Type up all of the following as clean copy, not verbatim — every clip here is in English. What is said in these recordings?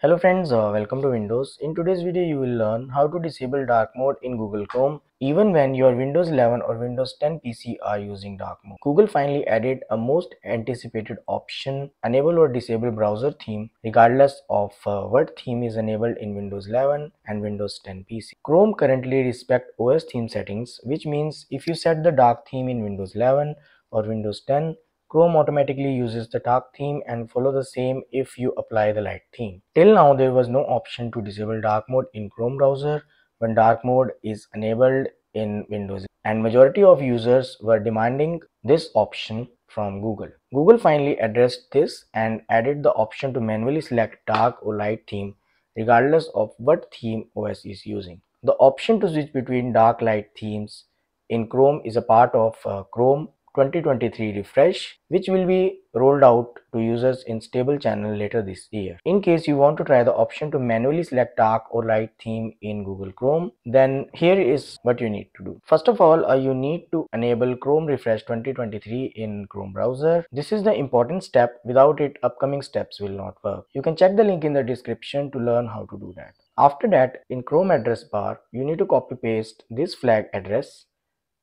Hello friends, welcome to Windows. In today's video you will learn how to disable dark mode in Google Chrome even when your Windows 11 or Windows 10 PC are using dark mode. Google finally added a most anticipated option, enable or disable browser theme regardless of what theme is enabled in Windows 11 and Windows 10 PC. Chrome currently respects OS theme settings, which means if you set the dark theme in Windows 11 or Windows 10, Chrome automatically uses the dark theme and follow the same if you apply the light theme. Till now there was no option to disable dark mode in Chrome browser when dark mode is enabled in Windows, and majority of users were demanding this option from Google. Google finally addressed this and added the option to manually select dark or light theme regardless of what theme OS is using. The option to switch between dark light themes in Chrome is a part of Chrome 2023 refresh, which will be rolled out to users in stable channel later this year. In case you want to try the option to manually select dark or light theme in Google Chrome, then here is what you need to do. First of all, you need to enable Chrome refresh 2023 in Chrome browser. This is the important step. Without it, upcoming steps will not work. You can check the link in the description to learn how to do that. After that, in Chrome address bar, you need to copy paste this flag address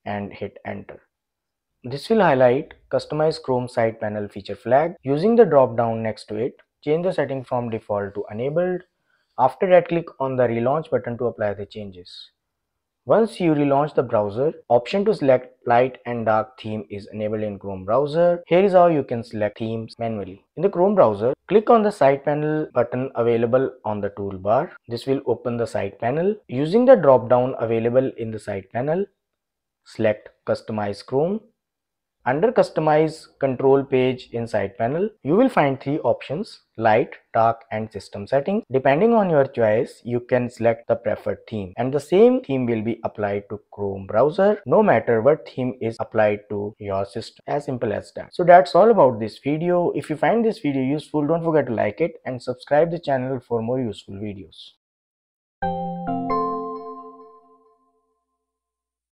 and hit enter. This will highlight Customize Chrome Side Panel feature flag. Using the drop down next to it, change the setting from default to enabled. After that, click on the relaunch button to apply the changes. Once you relaunch the browser, option to select light and dark theme is enabled in Chrome browser. Here is how you can select themes manually. In the Chrome browser, click on the side panel button available on the toolbar. This will open the side panel. Using the drop down available in the side panel, select Customize Chrome. Under Customize Control page in side panel, you will find three options: light, dark and system settings. Depending on your choice, you can select the preferred theme and the same theme will be applied to Chrome browser no matter what theme is applied to your system. As simple as that. So that's all about this video. If you find this video useful, don't forget to like it and subscribe the channel for more useful videos.